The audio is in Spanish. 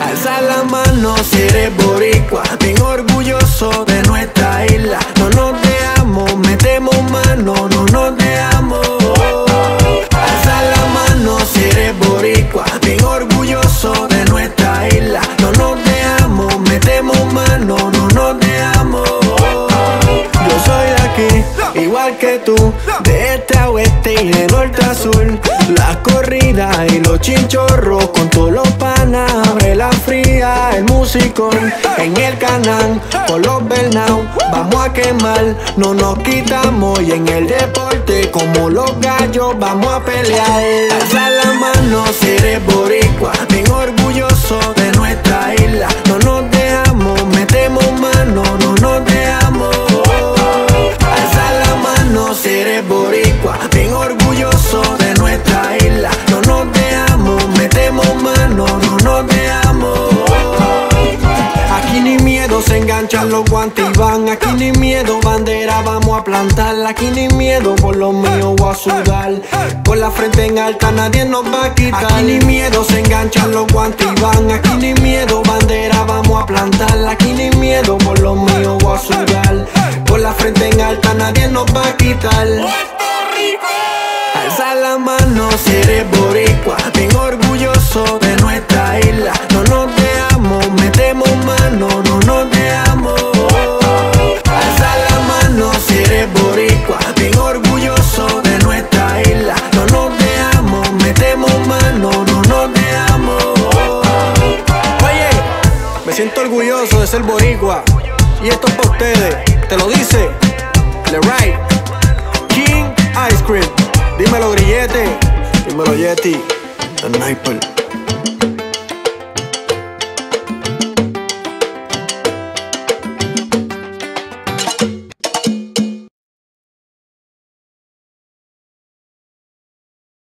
Alza la mano si eres boricua, bien orgulloso de nuestra isla. No nos dejamos, metemos mano, no nos dejamos. Alza la mano si eres boricua, bien orgulloso de nuestra isla. No nos dejamos, metemos mano, no nos dejamos. Yo soy de aquí, igual que tú, de este a oeste y de norte a sur. Las corridas y los chinchorros con todos los panas, abre la fría, el musicón en el canal, con los Bernau vamos a quemar, no nos quitamos y en el deporte como los gallos vamos a pelear. Alza la mano si eres boricua, bien orgulloso de nuestra isla, no nos dejamos, metemos mano, no nos dejamos. Alza la mano si eres boricua, bien orgulloso de nuestra isla, no nos dejamos, metemos mano, no nos dejamos. Aquí ni miedo, se enganchan los guantes y van. Aquí ni miedo, bandera vamos a plantar. Aquí ni miedo, por lo mío voy a sudar. Con la frente en alta nadie nos va a quitar. Aquí ni miedo, se enganchan los guantes y van. Aquí ni miedo, bandera vamos a plantar. Aquí ni miedo, por lo mío voy a sudar. Con la frente en alta nadie nos va a quitar. Alza la mano si eres boricua, bien orgulloso de nuestra isla. No nos dejamos, metemos mano, no nos dejamos. Alza la mano si eres boricua, bien orgulloso de nuestra isla. No nos dejamos, metemos mano, no nos dejamos. Oye, me siento orgulloso de ser boricua. Y esto es para ustedes, te lo dice Leray, King Ice Cream. Dímelo Grillete, dímelo Yeti, La Nai Pol.